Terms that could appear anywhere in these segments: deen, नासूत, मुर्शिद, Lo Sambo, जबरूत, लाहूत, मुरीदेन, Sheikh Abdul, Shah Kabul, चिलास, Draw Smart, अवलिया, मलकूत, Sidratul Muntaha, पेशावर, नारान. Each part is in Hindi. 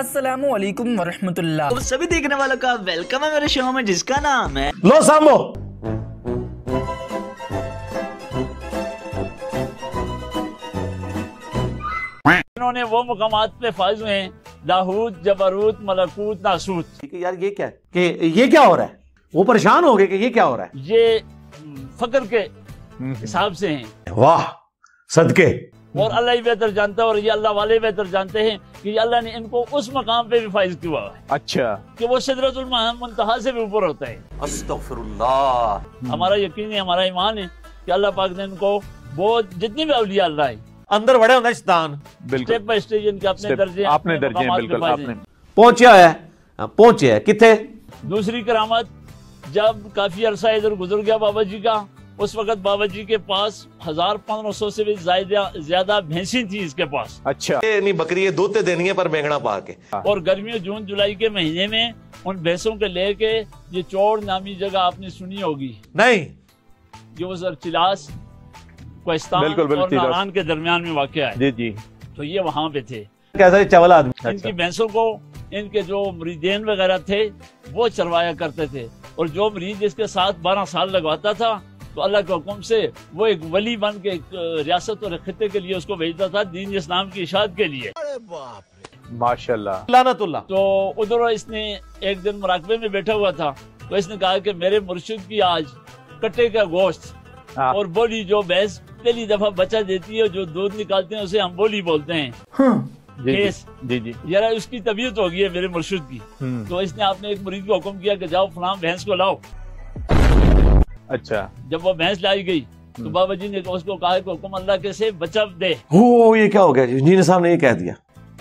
अस्सलामुअलैकुम वरहमतुल्लाह। तो सभी देखने वालों का वेलकम है मेरे शो में जिसका नाम है लो सांबो। इन्होंने वो मुकामात पे फाइज हुए हैं लाहूत जबरूत मलकूत नासूत। ठीक है यार, ये क्या है कि ये क्या हो रहा है? वो परेशान हो गए कि ये क्या हो रहा है। ये फकर के हिसाब से हैं। वाह सदके, और अल्लाह ही बेहतर जानता है और ये अल्लाह वाले बेहतर जानते हैं कि अल्लाह ने इनको उस मकाम पे भी फाइज किया है। अच्छा, कि वो सिदरतुल मुंतहा से भी ऊपर होता है। अस्तगफिरुल्लाह। हमारा यकीन है, हमारा ईमान है कि अल्लाह पाक ने इनको बहुत जितनी भी अवलिया अल्लाह है अंदर बड़े होना शैतान। बिल्कुल स्टेप बाय स्टेज इनके अपने दर्जे अपने दर्जे बिल्कुल आपने पहुंचा है। पहुंचे है किथे? दूसरी करामत, जब काफी अरसा इधर गुजर गया बाबा जी का, उस वक्त बाबा जी के पास 1500 से भी ज्यादा भैंसी थी इसके पास। अच्छा, ये नहीं बकरी है, दूधते देनी है पर मेघना पा के। और गर्मियों जून जुलाई के महीने में उन भैंसों के लेके ये चौड़ नामी जगह आपने सुनी होगी। नहीं, ये वो सर चिलास कोहिस्तान और नारान के दरमियान में वाक़िया है। जी जी, तो ये वहाँ पे थे। कैसा चवला आदमी। इनकी भैंसों को इनके जो मुरीदेन वगैरह थे वो चरवाया करते थे, और जो मरीज इसके साथ 12 साल लगवाता था तो अल्लाह के हुक्म से वो एक वली बन के एक रियासत और खिते के लिए उसको भेजता था दीन इस्लाम की इशाद के लिए। अरे बाप रे, माशाल्लाह लानतुल्लाह। तो उधर इसने एक दिन मुराकबे में बैठा हुआ था तो इसने कहा कि मेरे मुर्शिद की आज कटे का गोश्त और बोली, जो भैंस पहली दफा बच्चा देती है जो दूध निकालते हैं उसे हम बोली बोलते हैं। जी जी, यार उसकी तबीयत हो गई है मेरे मुर्शिद की। तो इसने आपने एक मरीज को हुक्म किया कि जाओ फलां भैंस को लाओ। अच्छा, जब वो भैंस लाई गई तो बाबा जी ने उसको कहा कि हुक्म अल्लाह के से बच्चा दे। हो ये क्या हो गया जी? ने साहब ने ये कह दिया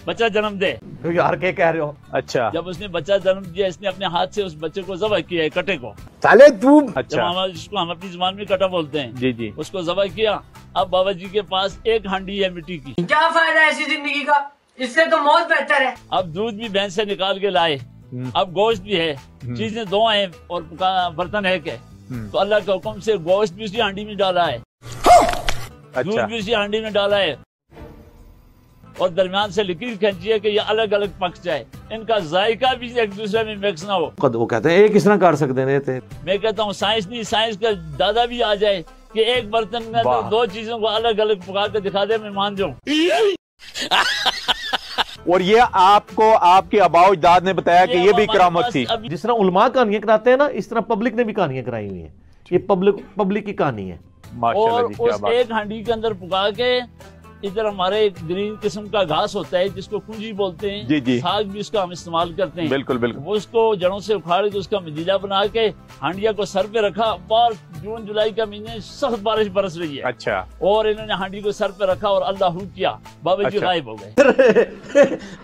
बच्चा जन्म दे। तो यार क्या कह रहे हो। अच्छा, जब उसने बच्चा जन्म दिया इसने अपने हाथ से उस बच्चे को जबा किया, कटे को। साले तू। अच्छा, हम अपनी जुबान में कटा बोलते हैं। जी जी, उसको जबा किया। अब बाबा जी के पास एक हांडी है मिट्टी की। क्या फायदा ऐसी जिंदगी का, इससे तो मौत बेहतर है। अब दूध भी भैंस से निकाल के लाए, अब गोश्त भी है, चीजें दो हैं और बर्तन है के। तो अल्लाह के हुक्म से गोश्त भी उसी हांडी में डाला है। अच्छा, दूध भी उसी हांडी में डाला है और दरमियान से लकीर खींची है कि ये अलग अलग पक जाए, इनका जायका भी एक दूसरे में मिक्स ना हो। वो कहते हैं एक किस तरह कर सकते रहते। मैं कहता हूँ साइंस नहीं, साइंस का दादा भी आ जाए कि एक बर्तन में दो चीजों को अलग अलग पका के दिखा दे, मैं मान जाऊँ। और ये आपको आपके आबाओ अजदाद ने बताया कि ये भी करामत थी। जिस तरह उलमा कहानियां कराते हैं ना, इस तरह पब्लिक ने भी कहानियां कराई हुई हैं। ये पब्लिक की कहानी है। और उस एक हांडी के अंदर पका के इधर हमारे एक ग्रीन किस्म का घास होता है जिसको कुंजी बोलते हैं। जी जी, साग भी उसका हम इस्तेमाल करते हैं। बिल्कुल बिल्कुल। वो उसको जड़ों से उखाड़ के उसका मजीला बना के हांडिया को सर पे रखा। और जून जुलाई का महीने सख्त बारिश बरस रही है। अच्छा, और इन्होंने हांडी को सर पे रखा और अल्लाह हू किया, बाबा जी गायब हो गए।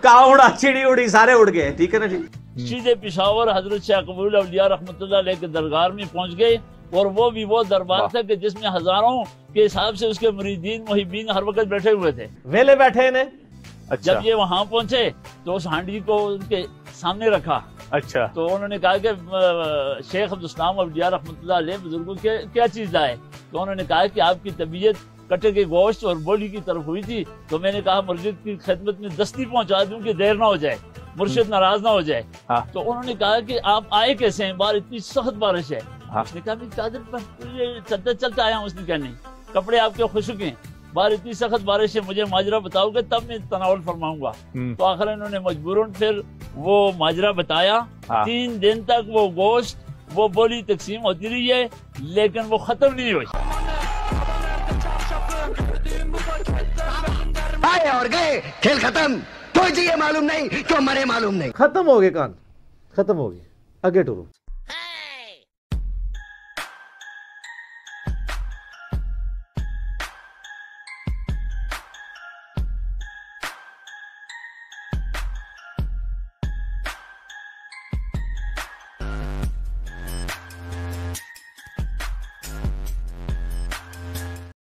का उड़ा, चिड़ी उड़ी, सारे उड़ गए। ठीक है ना जी। सीधे पेशावर हजरत शाह कबूल अवलिया रहमतुल्लाह अलैह के दरगार में पहुँच गए, और वो भी वो दरबार था कि जिसमें हजारों के हिसाब से उसके मुरीदीन मुहिब्बीन हर वक्त बैठे हुए थे, वेले बैठे ने। अच्छा, जब ये वहाँ पहुँचे तो उस हांडी को उनके सामने रखा। अच्छा, तो उन्होंने कहा कि शेख अब्दुल रहमतुल्लाह अलैह बुजुर्गों के क्या चीज लाए? तो उन्होंने कहा कि आपकी तबीयत कटे के गोश्त और बोली की तरफ हुई थी, तो मैंने कहा मुर्शिद की खिदमत में दस्ती पहुँचा दूँ कि देर ना हो जाए, मुर्शिद नाराज ना हो जाए। तो उन्होंने कहा कि आप आए कैसे हैं, बाहर इतनी सख्त बारिश है। उसने कहा मैं चादर पर चलते चलते आया हूँ। उसने कहा नहीं, कपड़े आपके खुशक हैं, बाहर इतनी सख्त बारिश है, मुझे माजरा बताओगे तब मैं तनावल फरमाऊंगा। तो आखिर इन्होंने मजबूरन फिर वो माजरा बताया। 3 दिन तक वो गोश्त वो बोली तकसीम होती रही है, लेकिन वो खत्म नहीं हुई। आए और गए, खेल खत्म। कोई चीज मालूम नहीं, क्यों मरे मालूम नहीं। खत्म हो गए, कान खत्म हो गए। आगे टूरो।